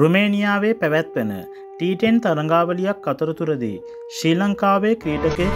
රුමේනියාවේ පැවැත්වෙන T10 තරගාවලියක් අතරතුරදී ශ්‍රී ලංකාවේ ක්‍රීඩකයෙක්